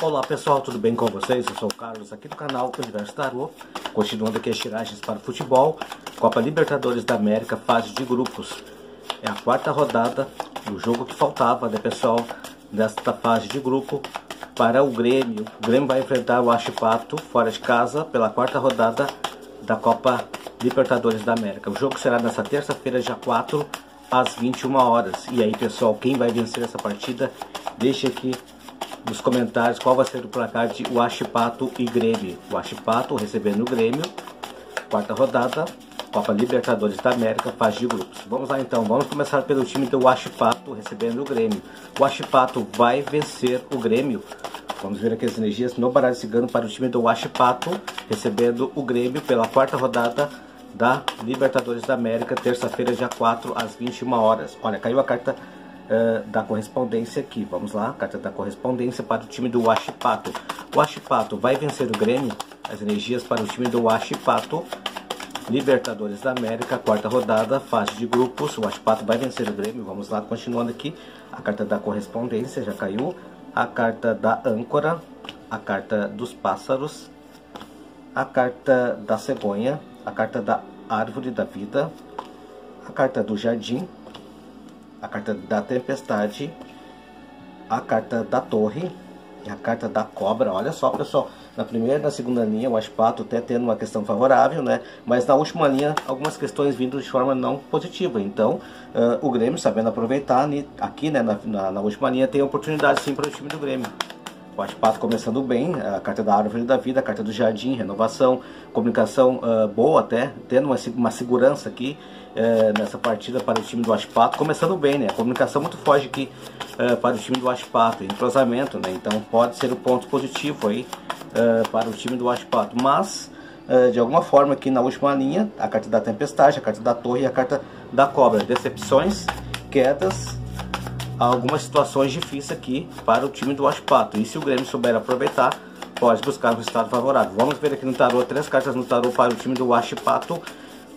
Olá pessoal, tudo bem com vocês? Eu sou o Carlos aqui do canal Universo Tarô, continuando aqui as tiragens para o futebol, Copa Libertadores da América, fase de grupos. É a quarta rodada, o jogo que faltava, né pessoal, nesta fase de grupo para o Grêmio. O Grêmio vai enfrentar o Huachipato fora de casa pela quarta rodada da Copa Libertadores da América. O jogo será nesta terça-feira, dia 4, às 21 horas. E aí pessoal, quem vai vencer essa partida? Deixa aqui nos comentários qual vai ser o placar de Huachipato e Grêmio. Huachipato recebendo o Grêmio, quarta rodada, Copa Libertadores da América, fase de grupos. Vamos lá então, vamos começar pelo time do Huachipato recebendo o Grêmio. O Huachipato vai vencer o Grêmio. Vamos ver aqui as energias no Baralho Cigano para o time do Huachipato recebendo o Grêmio pela quarta rodada da Libertadores da América, terça-feira, dia 4, às 21 horas. Olha, caiu a carta da correspondência aqui. Vamos lá, carta da correspondência para o time do Huachipato. O Huachipato vai vencer o Grêmio. As energias para o time do Huachipato, Libertadores da América, quarta rodada, fase de grupos. O Huachipato vai vencer o Grêmio. Vamos lá, continuando aqui. A carta da correspondência já caiu. A carta da âncora, a carta dos pássaros, a carta da cegonha, a carta da árvore da vida, a carta do jardim, a carta da tempestade, a carta da torre e a carta da cobra. Olha só, pessoal, na primeira e na segunda linha o Huachipato até tendo uma questão favorável, né? Mas na última linha algumas questões vindo de forma não positiva. Então o Grêmio sabendo aproveitar aqui, né, na última linha tem oportunidade sim para o time do Grêmio. O Huachipato começando bem, a carta da árvore da vida, a carta do jardim, renovação, comunicação boa até, tendo uma segurança aqui nessa partida para o time do Huachipato. Começando bem, né? A comunicação muito forte aqui para o time do Huachipato, entrosamento, né? Então pode ser um ponto positivo aí para o time do Huachipato. Mas, de alguma forma aqui na última linha, a carta da tempestade, a carta da torre e a carta da cobra. Decepções, quedas, algumas situações difíceis aqui para o time do Huachipato. E se o Grêmio souber aproveitar, pode buscar um resultado favorável. Vamos ver aqui no tarô, três cartas no tarô para o time do Huachipato.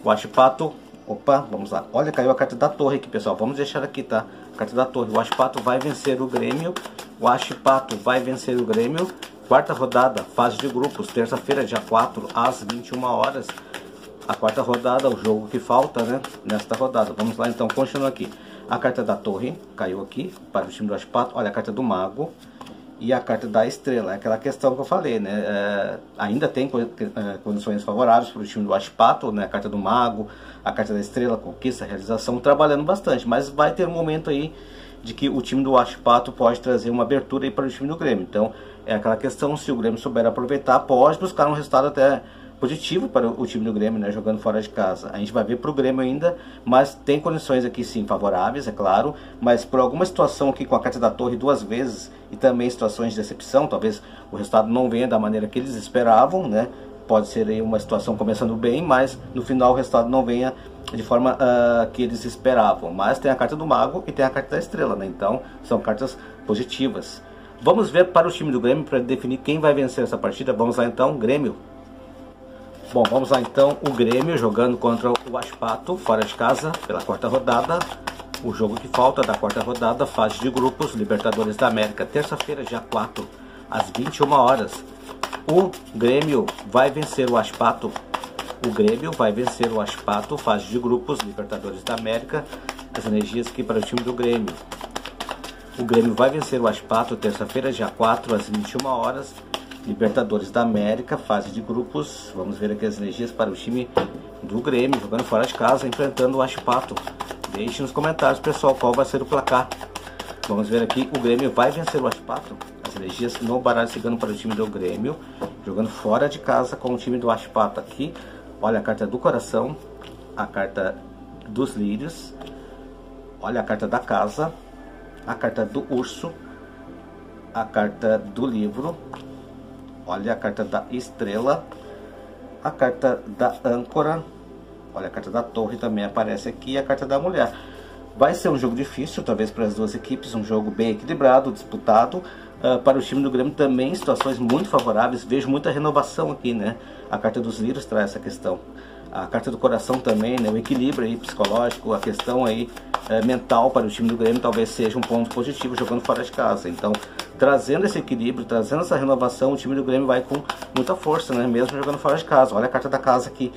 O Huachipato, opa, vamos lá. Olha, caiu a carta da torre aqui, pessoal. Vamos deixar aqui, tá? A carta da torre. O Huachipato vai vencer o Grêmio. O Huachipato vai vencer o Grêmio. Quarta rodada, fase de grupos, terça-feira, dia 4, às 21 horas. A quarta rodada, o jogo que falta, né? Nesta rodada. Vamos lá, então, continuando aqui. A carta da torre caiu aqui para o time do Huachipato. Olha, a carta do mago e a carta da estrela. É aquela questão que eu falei, né? Ainda tem condições favoráveis para o time do Huachipato, né? A carta do mago, a carta da estrela, conquista, realização, trabalhando bastante. Mas vai ter um momento aí de que o time do Huachipato pode trazer uma abertura aí para o time do Grêmio. Então, é aquela questão, se o Grêmio souber aproveitar, pode buscar um resultado até positivo para o time do Grêmio, né, jogando fora de casa. A gente vai ver para o Grêmio ainda, mas tem condições aqui sim favoráveis, é claro, mas por alguma situação aqui com a carta da torre duas vezes e também situações de decepção, talvez o resultado não venha da maneira que eles esperavam, né? Pode ser aí uma situação começando bem, mas no final o resultado não venha de forma que eles esperavam. Mas tem a carta do mago e tem a carta da estrela, né? Então são cartas positivas. Vamos ver para o time do Grêmio para definir quem vai vencer essa partida. Vamos lá então, Grêmio. Bom, vamos lá então, o Grêmio jogando contra o Huachipato, fora de casa, pela quarta rodada. O jogo que falta da quarta rodada, fase de grupos, Libertadores da América, terça-feira, dia 4, às 21 horas. O Grêmio vai vencer o Huachipato. O Grêmio vai vencer o Huachipato, fase de grupos, Libertadores da América. As energias aqui para o time do Grêmio. O Grêmio vai vencer o Huachipato, terça-feira, dia 4, às 21 horas. Libertadores da América, fase de grupos. Vamos ver aqui as energias para o time do Grêmio, jogando fora de casa, enfrentando o Huachipato. Deixe nos comentários, pessoal, qual vai ser o placar. Vamos ver aqui, o Grêmio vai vencer o Huachipato. As energias no baralho cigano para o time do Grêmio, jogando fora de casa com o time do Huachipato aqui. Olha a carta do coração, a carta dos lírios, olha a carta da casa, a carta do urso, a carta do livro, olha a carta da estrela, a carta da âncora, olha a carta da torre também aparece aqui, e a carta da mulher. Vai ser um jogo difícil, talvez para as duas equipes, um jogo bem equilibrado, disputado. Para o time do Grêmio também, situações muito favoráveis, vejo muita renovação aqui, né? A carta dos lírios traz essa questão. a carta do coração também, né, o equilíbrio aí psicológico, a questão aí mental para o time do Grêmio talvez seja um ponto positivo jogando fora de casa. Então, trazendo esse equilíbrio, trazendo essa renovação, o time do Grêmio vai com muita força, né, mesmo jogando fora de casa. Olha a carta da casa aqui,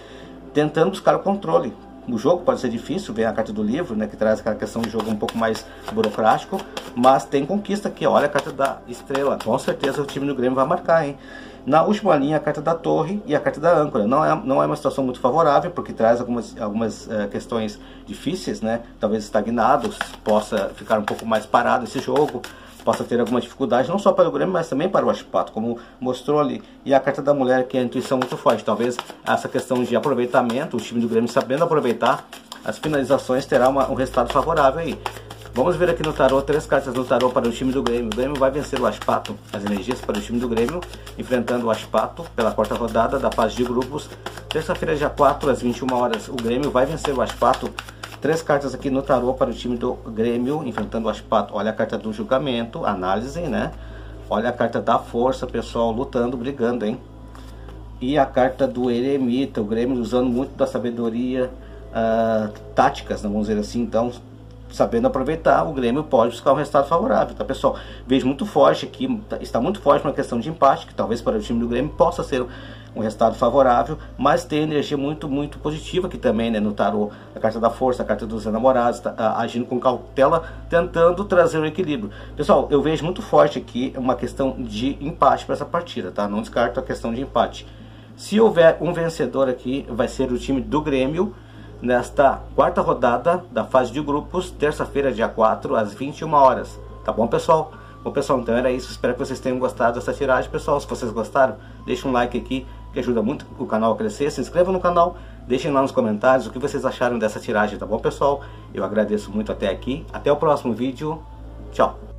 tentando buscar o controle. O jogo pode ser difícil, vem a carta do livro, né, que traz aquela questão de jogo um pouco mais burocrático, mas tem conquista aqui, olha a carta da estrela, com certeza o time do Grêmio vai marcar, hein. Na última linha, a carta da torre e a carta da âncora, não é uma situação muito favorável, porque traz algumas questões difíceis, né, talvez estagnados, possa ficar um pouco mais parado esse jogo, possa ter alguma dificuldade, não só para o Grêmio, mas também para o Huachipato, como mostrou ali. E a carta da mulher, que é a intuição muito forte. Talvez essa questão de aproveitamento, o time do Grêmio sabendo aproveitar as finalizações, terá um resultado favorável aí. Vamos ver aqui no tarô, três cartas no tarô para o time do Grêmio. O Grêmio vai vencer o Huachipato. As energias para o time do Grêmio, enfrentando o Huachipato pela quarta rodada da fase de grupos. Terça-feira, dia 4, às 21 horas, o Grêmio vai vencer o Huachipato. Três cartas aqui no tarô para o time do Grêmio, enfrentando o Huachipato. Olha a carta do julgamento, análise, né? Olha a carta da força, pessoal, lutando, brigando, hein? E a carta do eremita, o Grêmio usando muito da sabedoria, táticas, né? Vamos dizer assim, então, sabendo aproveitar, o Grêmio pode buscar um resultado favorável, tá, pessoal? Vejo muito forte aqui, está muito forte uma questão de empate, que talvez para o time do Grêmio possa ser um resultado favorável, mas tem energia muito, muito positiva aqui também, né, no tarô. A carta da força, a carta dos enamorados, tá, agindo com cautela, tentando trazer um equilíbrio. Pessoal, eu vejo muito forte aqui uma questão de empate para essa partida, tá? Não descarto a questão de empate. Se houver um vencedor aqui, vai ser o time do Grêmio, nesta quarta rodada da fase de grupos, terça-feira, dia 4, às 21 horas. Tá bom, pessoal? Bom, pessoal, então era isso. Espero que vocês tenham gostado dessa tiragem, pessoal. Se vocês gostaram, deixa um like aqui, que ajuda muito o canal a crescer. Se inscrevam no canal, deixem lá nos comentários o que vocês acharam dessa tiragem, tá bom, pessoal? Eu agradeço muito até aqui. Até o próximo vídeo. Tchau!